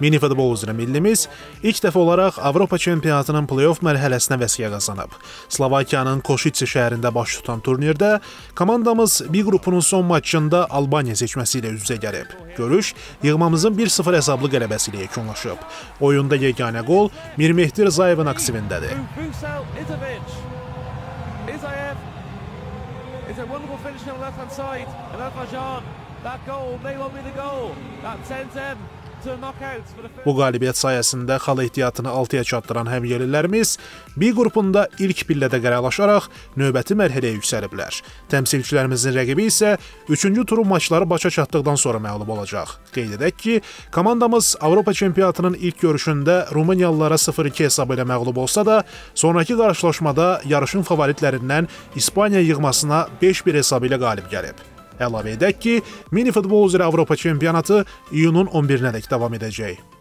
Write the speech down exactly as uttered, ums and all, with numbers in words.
Mini futbol üzrə millimiz ilk dəfə olaraq Avropa çempionatının play-off mərhələsinə vəsiqə qazanıb. Slovakiyanın Košice şəhərində baş tutan turnirdə komandamız B qrupunun son maçında Albaniya seçməsi ilə üz-üzə gəlib. Görüş yığmamızın bir sıfır hesablı qələbəsi ilə yekunlaşıb. Oyunda yeganə gol Mirmehdi Rzayevin aktivindədir. Bu qalibiyyət sayəsində xal ehtiyatını altıya çatdıran həmyerlilərimiz B qrupunda ilk pillədə qərarlaşaraq növbəti mərhələyə yüksəliblər. Təmsilçilərimizin rəqibi isə üçüncü turun maçları başa çatdıqdan sonra məğlub olacaq. Qeyd edək ki, komandamız Avropa çempionatının ilk görüşündə Rumıniyalılara sıfır iki hesabı ilə məğlub olsa da, sonraki qarşılaşmada yarışın favoritlərindən İspaniya yığmasına beş bir hesabı ilə qalib gəlib. Əlavə edək ki, mini futbol üzrə Avropa çempionatı iyunun on birinə dək davam edəcək.